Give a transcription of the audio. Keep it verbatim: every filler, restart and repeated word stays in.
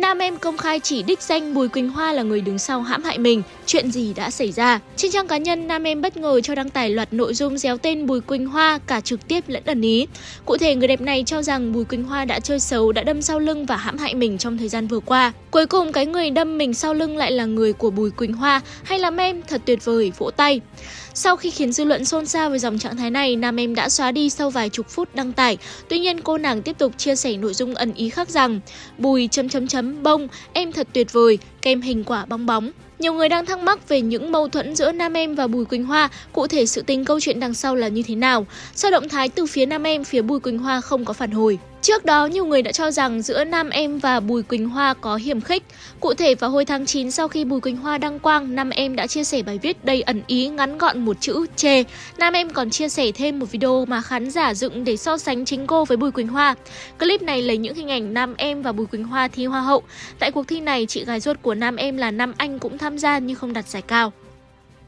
Nam Em công khai chỉ đích danh Bùi Quỳnh Hoa là người đứng sau hãm hại mình. Chuyện gì đã xảy ra? Trên trang cá nhân, Nam Em bất ngờ cho đăng tải loạt nội dung réo tên Bùi Quỳnh Hoa cả trực tiếp lẫn ẩn ý. Cụ thể, người đẹp này cho rằng Bùi Quỳnh Hoa đã chơi xấu, đã đâm sau lưng và hãm hại mình trong thời gian vừa qua. Cuối cùng, cái người đâm mình sau lưng lại là người của Bùi Quỳnh Hoa. Hay làm em thật tuyệt vời, vỗ tay. Sau khi khiến dư luận xôn xao với dòng trạng thái này, Nam Em đã xóa đi sau vài chục phút đăng tải. Tuy nhiên, cô nàng tiếp tục chia sẻ nội dung ẩn ý khác rằng Bùi chấm chấm chấm bông, em thật tuyệt vời, kem hình quả bong bóng. Nhiều người đang thắc mắc về những mâu thuẫn giữa Nam Em và Bùi Quỳnh Hoa, cụ thể sự tình câu chuyện đằng sau là như thế nào. Sau động thái từ phía Nam Em, phía Bùi Quỳnh Hoa không có phản hồi. Trước đó, nhiều người đã cho rằng giữa Nam Em và Bùi Quỳnh Hoa có hiềm khích. Cụ thể, vào hồi tháng chín, sau khi Bùi Quỳnh Hoa đăng quang, Nam Em đã chia sẻ bài viết đầy ẩn ý, ngắn gọn một chữ chê. Nam Em còn chia sẻ thêm một video mà khán giả dựng để so sánh chính cô với Bùi Quỳnh Hoa. Clip này lấy những hình ảnh Nam Em và Bùi Quỳnh Hoa thi Hoa hậu. Tại cuộc thi này, chị gái ruột của Nam Em là Nam Anh cũng tham gia nhưng không đạt giải cao.